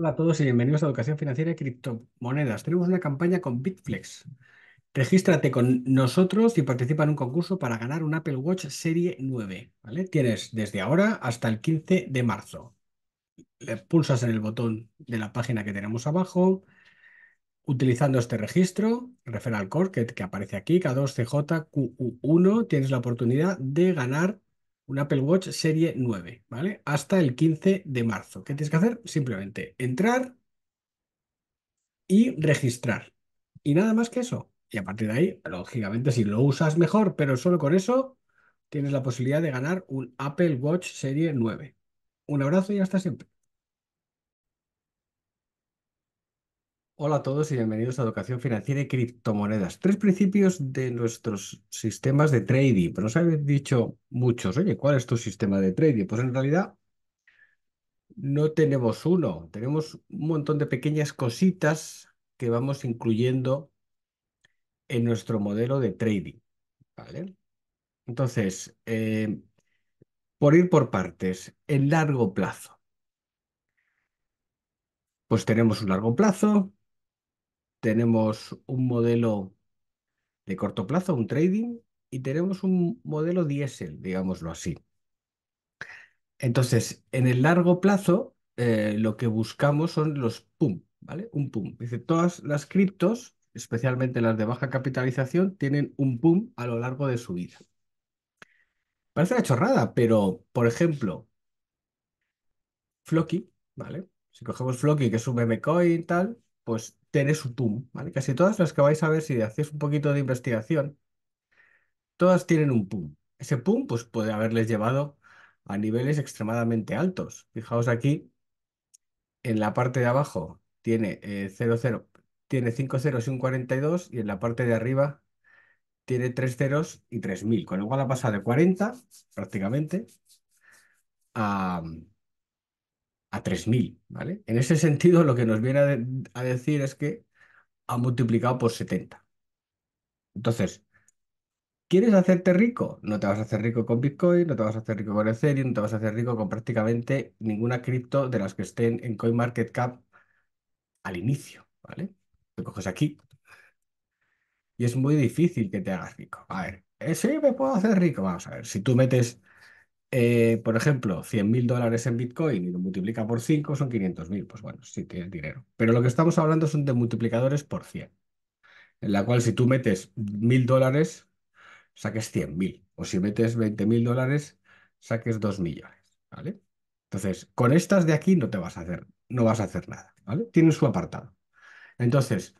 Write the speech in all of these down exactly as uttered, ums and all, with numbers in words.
Hola a todos y bienvenidos a Educación Financiera y Criptomonedas. Tenemos una campaña con Bitflex. Regístrate con nosotros y participa en un concurso para ganar un Apple Watch Series nueve, ¿vale? Tienes desde ahora hasta el quince de marzo. Le pulsas en el botón de la página que tenemos abajo. Utilizando este registro, referral code que, que aparece aquí, K dos C J Q uno, tienes la oportunidad de ganar un Apple Watch Serie nueve, ¿vale? Hasta el quince de marzo. ¿Qué tienes que hacer? Simplemente entrar y registrar. Y nada más que eso. Y a partir de ahí, lógicamente, si lo usas mejor, pero solo con eso, tienes la posibilidad de ganar un Apple Watch Serie nueve. Un abrazo y hasta siempre. Hola a todos y bienvenidos a Educación Financiera y Criptomonedas. Tres principios de nuestros sistemas de trading. Pero nos habéis dicho muchos, oye, ¿cuál es tu sistema de trading? Pues en realidad no tenemos uno. Tenemos un montón de pequeñas cositas que vamos incluyendo en nuestro modelo de trading, ¿vale? Entonces, eh, por ir por partes, en largo plazo. Pues tenemos un largo plazo. Tenemos un modelo de corto plazo, un trading, y tenemos un modelo diésel, digámoslo así. Entonces, en el largo plazo, eh, lo que buscamos son los P U M, ¿vale? Un P U M. Dice, todas las criptos, especialmente las de baja capitalización, tienen un P U M a lo largo de su vida. Parece una chorrada, pero, por ejemplo, Floki, ¿vale? Si cogemos Floki, que es un meme coin y tal, pues tener su P U M, ¿vale? Casi todas las que vais a ver, si hacéis un poquito de investigación, todas tienen un P U M. Ese P U M pues, puede haberles llevado a niveles extremadamente altos. Fijaos aquí, en la parte de abajo tiene eh, cero cero, tiene cinco ceros y un cuarenta y dos, y en la parte de arriba tiene tres ceros y tres mil, con lo cual ha pasado de cuarenta prácticamente a... a tres mil, ¿vale? En ese sentido, lo que nos viene a, de, a decir es que ha multiplicado por setenta. Entonces, ¿quieres hacerte rico? No te vas a hacer rico con Bitcoin, no te vas a hacer rico con Ethereum, no te vas a hacer rico con prácticamente ninguna cripto de las que estén en CoinMarketCap al inicio, ¿vale? Te coges aquí y es muy difícil que te hagas rico. A ver, ¿eh, sí me puedo hacer rico? Vamos a ver, si tú metes... Eh, por ejemplo, cien mil dólares en Bitcoin y lo multiplica por cinco, son quinientos mil. Pues bueno, sí tienes dinero. Pero lo que estamos hablando son de multiplicadores por cien, en la cual si tú metes mil dólares, saques cien mil. O si metes veinte mil dólares, saques dos millones, ¿vale? Entonces, con estas de aquí no te vas a hacer, no vas a hacer nada, ¿vale? Tienen su apartado. Entonces,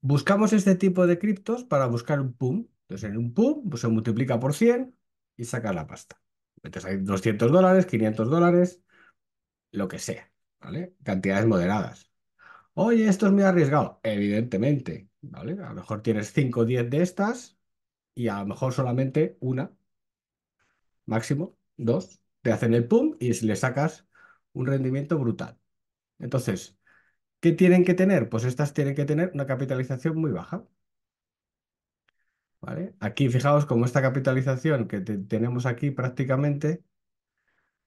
buscamos este tipo de criptos para buscar un P U M. Entonces, en un P U M pues se multiplica por cien y saca la pasta. Metes ahí doscientos dólares, quinientos dólares, lo que sea, ¿vale? Cantidades moderadas. Oye, esto es muy arriesgado. Evidentemente, ¿vale? A lo mejor tienes cinco o diez de estas y a lo mejor solamente una, máximo dos, te hacen el P U M y le sacas un rendimiento brutal. Entonces, ¿qué tienen que tener? Pues estas tienen que tener una capitalización muy baja, ¿vale? Aquí fijaos como esta capitalización que te, tenemos aquí prácticamente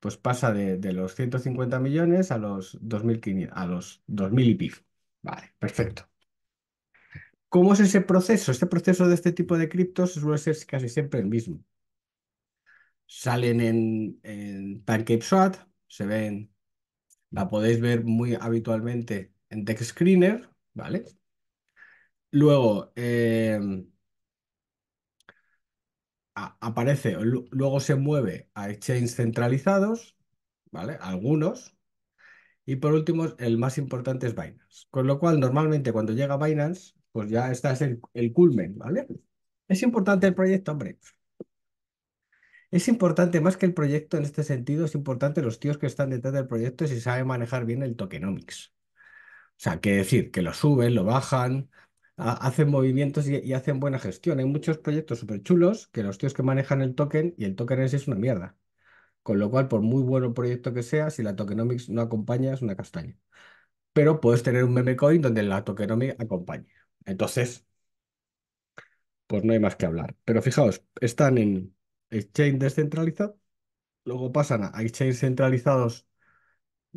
pues pasa de, de los ciento cincuenta millones a los dos mil quinientos, a los dos mil y pico. Vale, perfecto. ¿Cómo es ese proceso? Este proceso de este tipo de criptos suele ser casi siempre el mismo. Salen en, en PancakeSwap, se ven, la podéis ver muy habitualmente en Dexscreener, ¿vale? Luego... Eh, aparece, luego se mueve a exchanges centralizados, ¿vale? Algunos. Y por último, el más importante es Binance. Con lo cual, normalmente cuando llega Binance, pues ya está es el, el culmen, ¿vale? Es importante el proyecto, hombre. Es importante más que el proyecto en este sentido, es importante los tíos que están detrás del proyecto y si saben manejar bien el tokenomics. O sea, que decir, que lo suben, lo bajan... hacen movimientos y, y hacen buena gestión. Hay muchos proyectos súper chulos que los tíos que manejan el token y el token es, es una mierda. Con lo cual, por muy bueno proyecto que sea, si la tokenomics no acompaña, es una castaña. Pero puedes tener un meme coin donde la tokenomics acompañe. Entonces, pues no hay más que hablar. Pero fijaos, están en exchange descentralizado, luego pasan a exchange centralizados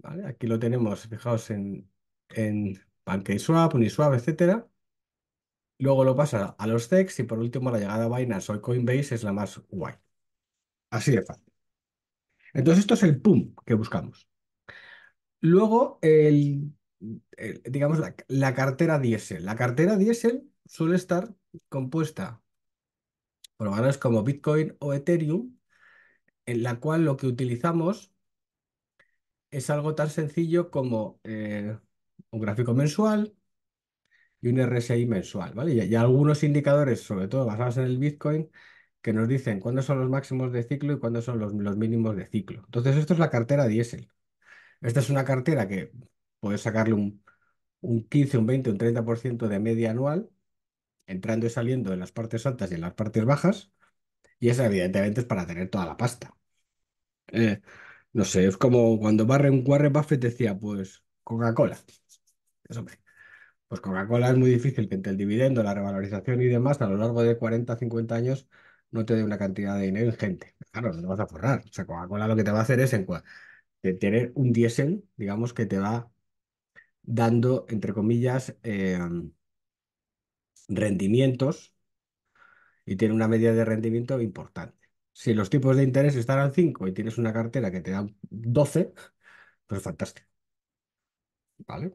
¿Vale? Aquí lo tenemos, fijaos en, en PancakeSwap, Uniswap, etcétera. Luego lo pasa a los Dex y por último la llegada a Binance o Coinbase es la más guay. Así de fácil. Entonces esto es el P U M que buscamos. Luego, el, el, digamos, la, la cartera diésel. La cartera diésel suele estar compuesta por valores como Bitcoin o Ethereum, en la cual lo que utilizamos es algo tan sencillo como eh, un gráfico mensual y un R S I mensual, ¿vale? Y hay algunos indicadores, sobre todo basados en el Bitcoin, que nos dicen cuándo son los máximos de ciclo y cuándo son los, los mínimos de ciclo. Entonces, esto es la cartera diésel. Esta es una cartera que puedes sacarle un, un quince, un veinte, un treinta por ciento de media anual, entrando y saliendo en las partes altas y en las partes bajas, y esa evidentemente es para tener toda la pasta. Eh, no sé, es como cuando Warren, Warren Buffett decía, pues, Coca-Cola. Eso me... Pues Coca-Cola es muy difícil que entre el dividendo, la revalorización y demás, a lo largo de cuarenta, cincuenta años, no te dé una cantidad de dinero ingente. Claro, no te vas a forrar. O sea, Coca-Cola lo que te va a hacer es en tener un diésel, digamos, que te va dando, entre comillas, eh, rendimientos y tiene una media de rendimiento importante. Si los tipos de interés están al cinco y tienes una cartera que te da doce, pues fantástico. ¿Vale?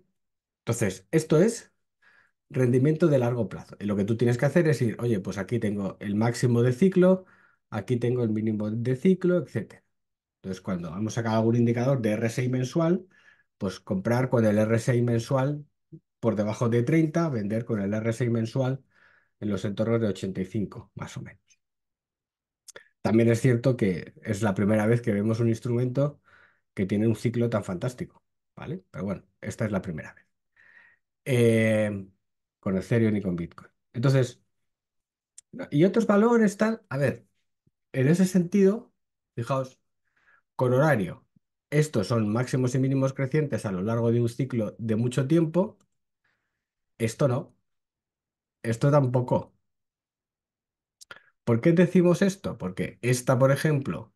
Entonces, esto es rendimiento de largo plazo. Y lo que tú tienes que hacer es ir, oye, pues aquí tengo el máximo de ciclo, aquí tengo el mínimo de ciclo, etcétera. Entonces, cuando hemos sacado algún indicador de R S I mensual, pues comprar con el R S I mensual por debajo de treinta, vender con el R S I mensual en los entornos de ochenta y cinco, más o menos. También es cierto que es la primera vez que vemos un instrumento que tiene un ciclo tan fantástico, ¿vale? Pero bueno, esta es la primera vez. Eh, con Ethereum y con Bitcoin. Entonces, y otros valores están, a ver, en ese sentido, fijaos, con horario, estos son máximos y mínimos crecientes a lo largo de un ciclo de mucho tiempo, esto no, esto tampoco. ¿Por qué decimos esto? Porque esta, por ejemplo,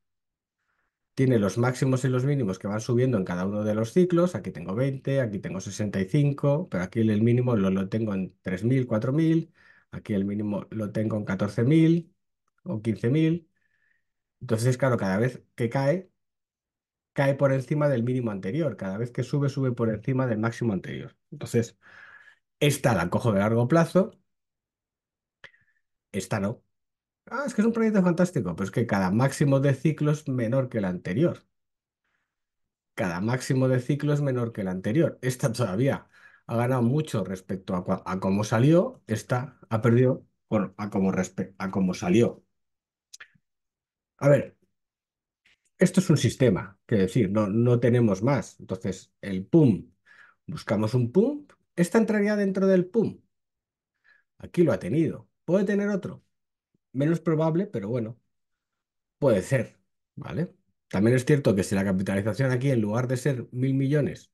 tiene los máximos y los mínimos que van subiendo en cada uno de los ciclos. Aquí tengo veinte, aquí tengo sesenta y cinco, pero aquí el mínimo lo, lo tengo en tres mil, cuatro mil, aquí el mínimo lo tengo en catorce mil o quince mil. Entonces, claro, cada vez que cae, cae por encima del mínimo anterior. Cada vez que sube, sube por encima del máximo anterior. Entonces, esta la cojo de largo plazo, esta no. Ah, es que es un proyecto fantástico, pero es que cada máximo de ciclo es menor que el anterior. Cada máximo de ciclo es menor que el anterior. Esta todavía ha ganado mucho respecto a, a cómo salió, esta ha perdido, bueno, a cómo, a cómo salió. A ver, esto es un sistema, quiero decir, no, no tenemos más. Entonces, el P U M, buscamos un P U M, esta entraría dentro del P U M. Aquí lo ha tenido, puede tener otro. Menos probable, pero bueno, puede ser, ¿vale? También es cierto que si la capitalización aquí, en lugar de ser mil millones,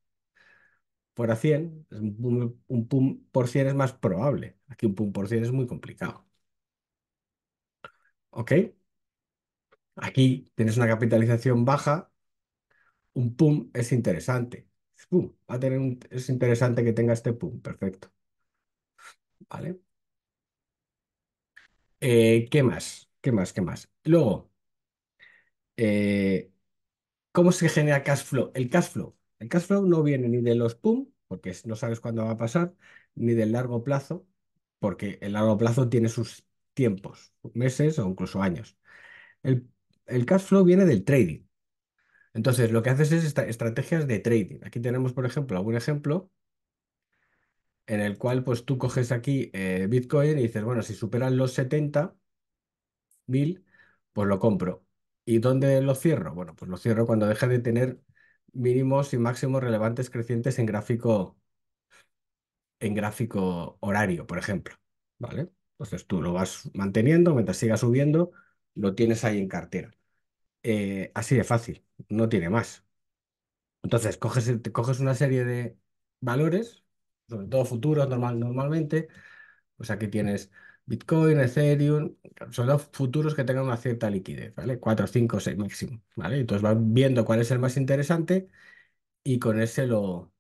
fuera cien, un P U M por cien es más probable. Aquí un P U M por cien es muy complicado. ¿Ok? Aquí tienes una capitalización baja, un P U M es interesante. ¡Pum! Va a tener un, es interesante que tenga este P U M, perfecto. ¿Vale? Eh, ¿qué más? ¿Qué más? ¿Qué más? Luego, eh, ¿cómo se genera cash flow? El cash flow. El cash flow no viene ni de los P U M, porque no sabes cuándo va a pasar, ni del largo plazo, porque el largo plazo tiene sus tiempos, meses o incluso años. El, el cash flow viene del trading. Entonces, lo que haces es esta, estrategias de trading. Aquí tenemos, por ejemplo, algún ejemplo en el cual pues tú coges aquí eh, Bitcoin y dices, bueno, si superan los setenta mil, pues lo compro. ¿Y dónde lo cierro? Bueno, pues lo cierro cuando deje de tener mínimos y máximos relevantes crecientes en gráfico, en gráfico horario, por ejemplo, ¿vale? Entonces tú lo vas manteniendo, mientras siga subiendo, lo tienes ahí en cartera. Eh, así de fácil, no tiene más. Entonces coges, coges una serie de valores, sobre todo futuros normal, normalmente, pues aquí tienes Bitcoin, Ethereum, sobre todo futuros que tengan una cierta liquidez, ¿vale? cuatro, cinco, seis máximo, ¿vale? Entonces vas viendo cuál es el más interesante y con ese lo...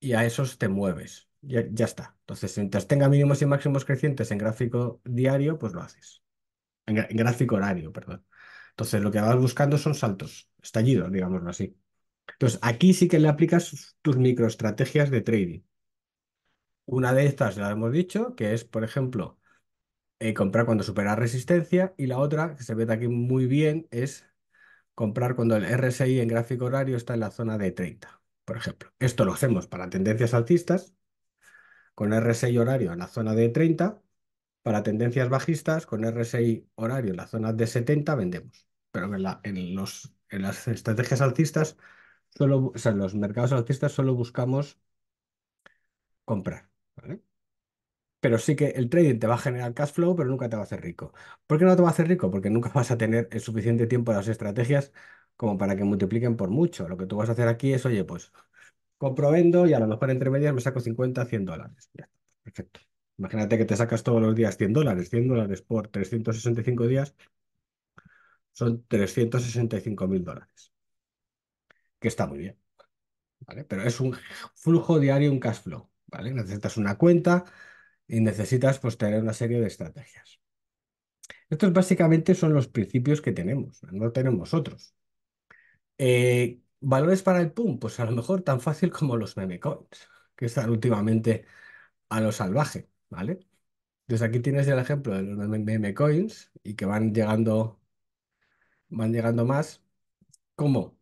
y a esos te mueves. Ya, ya está. Entonces, mientras tenga mínimos y máximos crecientes en gráfico diario, pues lo haces. En, gra- en gráfico horario, perdón. Entonces, lo que vas buscando son saltos, estallidos, digámoslo así. Entonces, aquí sí que le aplicas tus microestrategias de trading. Una de estas ya la hemos dicho, que es, por ejemplo, eh, comprar cuando supera resistencia, y la otra, que se ve de aquí muy bien, es comprar cuando el R S I en gráfico horario está en la zona de treinta, por ejemplo. Esto lo hacemos para tendencias alcistas, con R S I horario en la zona de treinta, para tendencias bajistas, con R S I horario en la zona de setenta, vendemos. Pero en, la- en los, en las estrategias alcistas, solo, bu- o sea, en los mercados alcistas solo buscamos comprar, ¿vale? Pero sí que el trading te va a generar cash flow, pero nunca te va a hacer rico. ¿Por qué no te va a hacer rico? Porque nunca vas a tener el suficiente tiempo de las estrategias como para que multipliquen por mucho. Lo que tú vas a hacer aquí es, oye, pues compro, vendo y a lo mejor entre medias me saco cincuenta, cien dólares. Ya está, perfecto. Imagínate que te sacas todos los días cien dólares. cien dólares por trescientos sesenta y cinco días son trescientos sesenta y cinco mil dólares, que está muy bien, ¿vale? Pero es un flujo diario, un cash flow, ¿vale? Necesitas una cuenta y necesitas pues tener una serie de estrategias. Estos básicamente son los principios que tenemos, no tenemos otros. Eh, valores para el P U M, pues a lo mejor tan fácil como los memecoins, que están últimamente a lo salvaje, ¿vale? Entonces aquí tienes el ejemplo de los meme- memecoins y que van llegando, van llegando más, como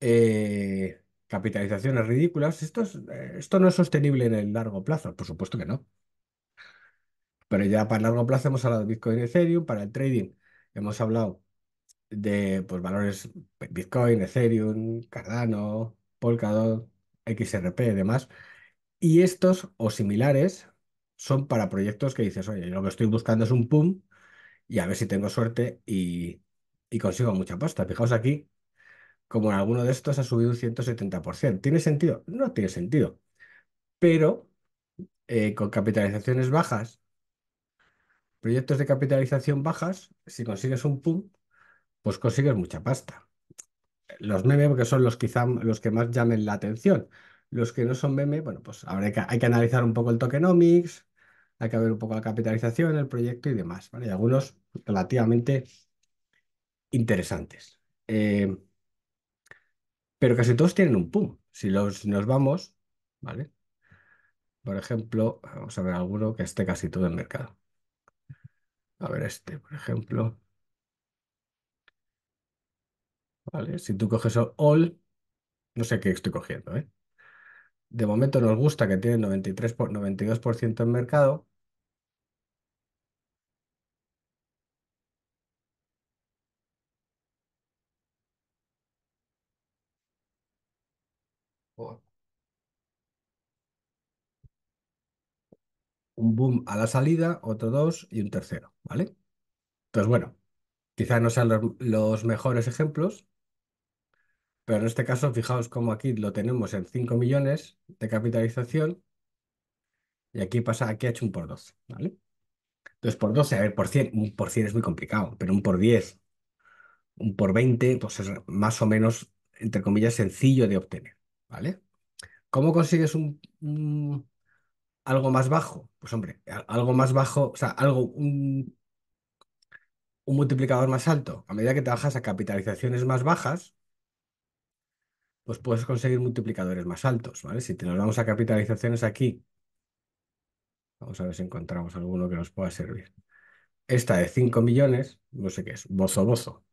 eh, capitalizaciones ridículas. Esto es- eh, esto no es sostenible en el largo plazo, por supuesto que no. Pero ya para el largo plazo hemos hablado de Bitcoin y Ethereum, para el trading hemos hablado de pues, valores Bitcoin, Ethereum, Cardano, Polkadot, X R P y demás. Y estos o similares son para proyectos que dices, oye, yo lo que estoy buscando es un P U M y a ver si tengo suerte y, y consigo mucha pasta. Fijaos aquí, como en alguno de estos ha subido un ciento setenta por ciento. ¿Tiene sentido? No tiene sentido. Pero eh, con capitalizaciones bajas, proyectos de capitalización bajas, si consigues un P U M, pues consigues mucha pasta. Los memes, que son los quizá los que más llamen la atención. Los que no son meme, bueno, pues habrá que, hay que analizar un poco el tokenomics, hay que ver un poco la capitalización, el proyecto y demás, ¿vale? Y algunos relativamente interesantes. Eh, pero casi todos tienen un pum. Si, los, si nos vamos, ¿vale? Por ejemplo, vamos a ver alguno que esté casi todo en mercado. A ver este, por ejemplo, ¿vale? Si tú coges all, no sé qué estoy cogiendo, ¿eh? De momento nos gusta que tiene noventa y tres por, noventa y dos por ciento en mercado. O un boom a la salida, otro dos y un tercero, ¿vale? Entonces, bueno, quizás no sean los, los mejores ejemplos, pero en este caso, fijaos cómo aquí lo tenemos en cinco millones de capitalización y aquí pasa, aquí ha hecho un por doce, ¿vale? Entonces, por doce, a ver, por cien, un por cien es muy complicado, pero un por diez, un por veinte, pues es más o menos, entre comillas, sencillo de obtener, ¿vale? ¿Cómo consigues un, un- algo más bajo? Pues hombre, a- algo más bajo, o sea, algo, un, un multiplicador más alto. A medida que te bajas a capitalizaciones más bajas, pues puedes conseguir multiplicadores más altos, ¿vale? Si te nos vamos a capitalizaciones aquí, vamos a ver si encontramos alguno que nos pueda servir. Esta de cinco millones, no sé qué es, bozo bozo.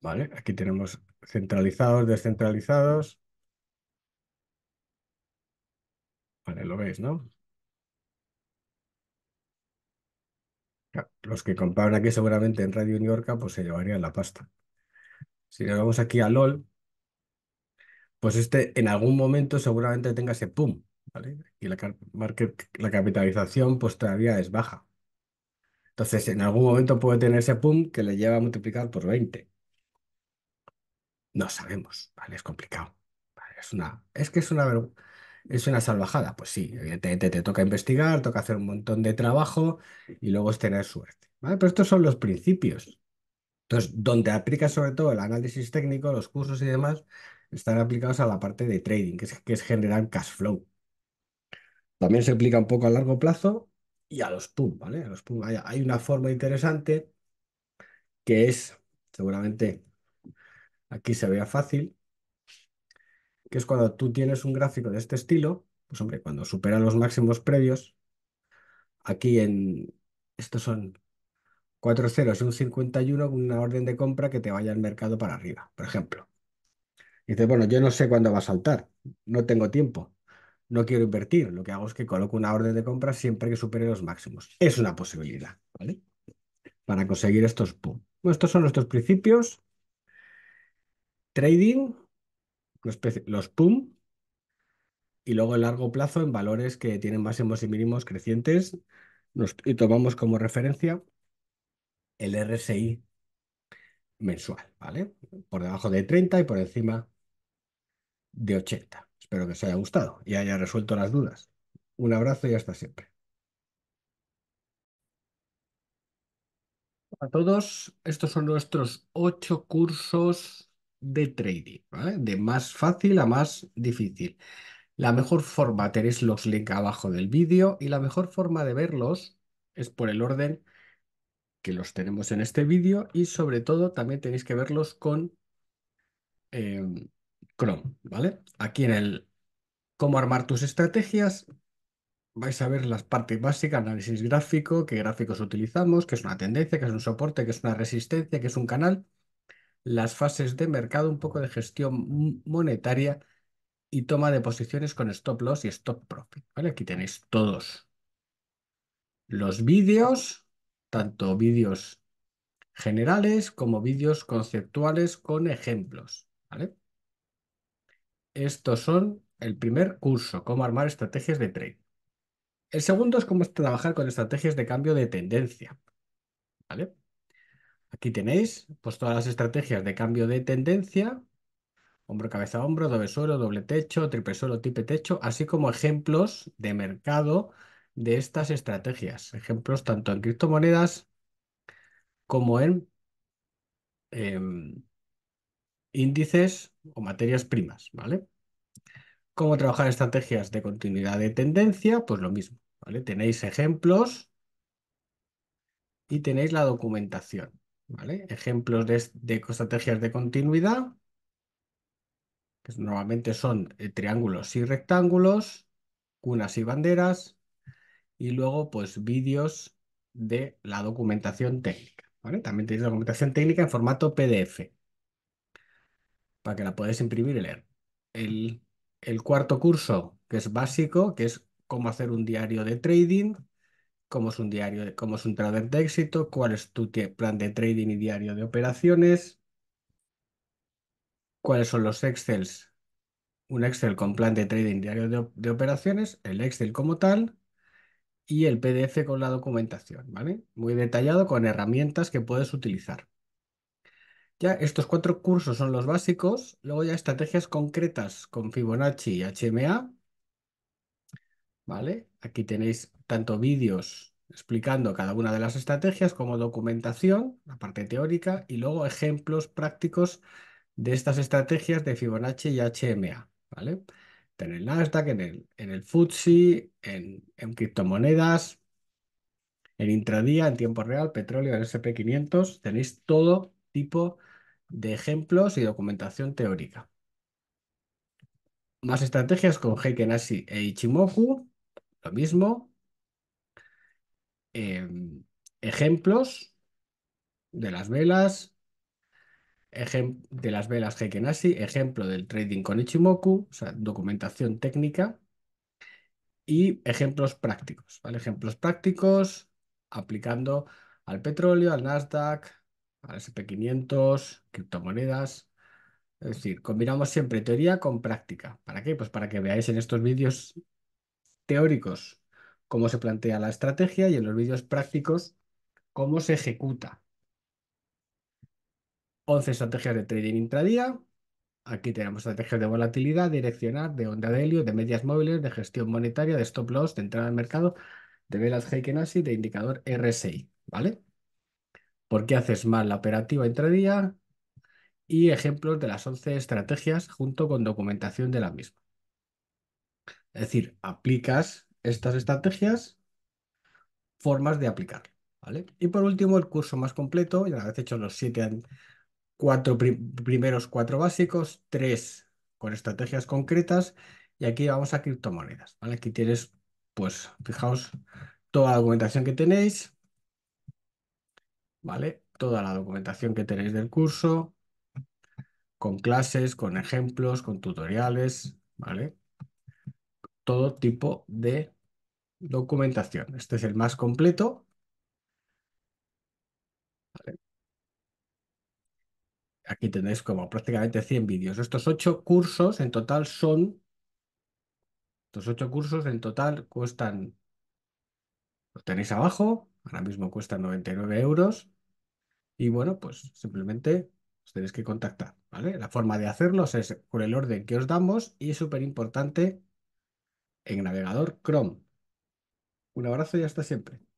¿Vale? Aquí tenemos centralizados, descentralizados. Vale, lo veis, ¿no? Claro, los que compraron aquí seguramente en Radio Uniorca, pues se llevarían la pasta. Si nos vamos aquí a LOL, pues este en algún momento seguramente tenga ese pum, ¿vale? Y la, car- market- la capitalización pues todavía es baja. Entonces, en algún momento puede tener ese pum que le lleva a multiplicar por veinte. No sabemos, ¿vale? Es complicado. Vale, Es una, es que es una, verg- es una salvajada. Pues sí, evidentemente te toca investigar, toca hacer un montón de trabajo y luego es tener suerte. ¿vale? Pero estos son los principios. Entonces, donde aplica sobre todo el análisis técnico, los cursos y demás, están aplicados a la parte de trading, que es, que es generar cash flow. También se aplica un poco a largo plazo y a los P U M, ¿vale? A los P U M hay, hay una forma interesante que es, seguramente, aquí se vea fácil, que es cuando tú tienes un gráfico de este estilo, pues hombre, cuando supera los máximos previos, aquí en, estos son cuatro ceros y un cincuenta y uno, con una orden de compra que te vaya al mercado para arriba, por ejemplo. Y dices, bueno, yo no sé cuándo va a saltar, no tengo tiempo, no quiero invertir, lo que hago es que coloco una orden de compra siempre que supere los máximos. Es una posibilidad, ¿vale? Para conseguir estos P U M. Bueno, estos son nuestros principios. Trading, los P U M, y luego el largo plazo en valores que tienen máximos y mínimos crecientes. Nos, y tomamos como referencia el R S I mensual, ¿vale? Por debajo de treinta y por encima de ochenta. Espero que os haya gustado y haya resuelto las dudas. Un abrazo y hasta siempre. A todos, estos son nuestros ocho cursos de trading, ¿vale? De más fácil a más difícil. La mejor forma, tenéis los links abajo del vídeo, y la mejor forma de verlos es por el orden que los tenemos en este vídeo, y sobre todo también tenéis que verlos con eh, Chrome, ¿vale? Aquí en el cómo armar tus estrategias vais a ver las partes básicas, análisis gráfico, qué gráficos utilizamos, qué es una tendencia, qué es un soporte, qué es una resistencia, qué es un canal, las fases de mercado, un poco de gestión monetaria y toma de posiciones con stop loss y stop profit, ¿vale? Aquí tenéis todos los vídeos, tanto vídeos generales como vídeos conceptuales con ejemplos, ¿vale? Estos son el primer curso, cómo armar estrategias de trade. El segundo es cómo trabajar con estrategias de cambio de tendencia, ¿vale? Aquí tenéis pues todas las estrategias de cambio de tendencia, hombro, cabeza, hombro, doble suelo, doble techo, triple suelo, tipe techo, así como ejemplos de mercado de estas estrategias, ejemplos tanto en criptomonedas como en eh, índices o materias primas, ¿vale? ¿Cómo trabajar estrategias de continuidad de tendencia? Pues lo mismo, ¿vale? Tenéis ejemplos y tenéis la documentación, ¿vale? Ejemplos de, de estrategias de continuidad, que normalmente son eh, triángulos y rectángulos, cunas y banderas, y luego pues vídeos de la documentación técnica, ¿vale? También tenéis documentación técnica en formato P D F para que la podáis imprimir y leer. El, el cuarto curso, que es básico, que es cómo hacer un diario de trading, cómo es un diario, de, cómo es un trader de éxito, cuál es tu plan de trading y diario de operaciones, cuáles son los Excels, un Excel con plan de trading, diario de, de operaciones, el Excel como tal, y el P D F con la documentación, ¿vale? Muy detallado con herramientas que puedes utilizar. Ya estos cuatro cursos son los básicos, luego ya estrategias concretas con Fibonacci y H M A, ¿vale? Aquí tenéis tanto vídeos explicando cada una de las estrategias como documentación, la parte teórica, y luego ejemplos prácticos de estas estrategias de Fibonacci y H M A, ¿vale? En el Nasdaq, en el, en el F T S E, en, en criptomonedas, en intradía, en tiempo real, petróleo, en S and P quinientos, tenéis todo tipo de ejemplos y documentación teórica. Más estrategias con Heiken Ashi e Ichimoku, lo mismo. Eh, ejemplos de las velas, de las velas Heiken Ashi, ejemplo del trading con Ichimoku, o sea, documentación técnica y ejemplos prácticos, ¿vale? Ejemplos prácticos aplicando al petróleo, al Nasdaq, al S and P quinientos, criptomonedas, es decir, combinamos siempre teoría con práctica. ¿Para qué? Pues para que veáis en estos vídeos teóricos cómo se plantea la estrategia y en los vídeos prácticos cómo se ejecuta. once estrategias de trading intradía. Aquí tenemos estrategias de volatilidad, direccional, de onda de helio, de medias móviles, de gestión monetaria, de stop loss, de entrada al mercado, de velas Heiken Ashi, de indicador R S I, ¿vale? por qué haces mal la operativa intradía y ejemplos de las once estrategias junto con documentación de la misma. Es decir, aplicas estas estrategias, formas de aplicar, ¿vale? Y por último, el curso más completo, ya habéis hecho los siete, cuatro prim primeros cuatro básicos, tres con estrategias concretas, y aquí vamos a criptomonedas, ¿vale? Aquí tienes, pues, fijaos, toda la documentación que tenéis, ¿vale? Toda la documentación que tenéis del curso, con clases, con ejemplos, con tutoriales, ¿vale? Todo tipo de documentación. Este es el más completo. ¿Vale? Aquí tenéis como prácticamente cien vídeos. Estos ocho cursos en total son... Estos ocho cursos en total cuestan... Lo tenéis abajo. Ahora mismo cuestan noventa y nueve euros. Y bueno, pues simplemente... os tenéis que contactar, ¿vale? La forma de hacerlos es con el orden que os damos y súper importante en navegador Chrome. Un abrazo y hasta siempre.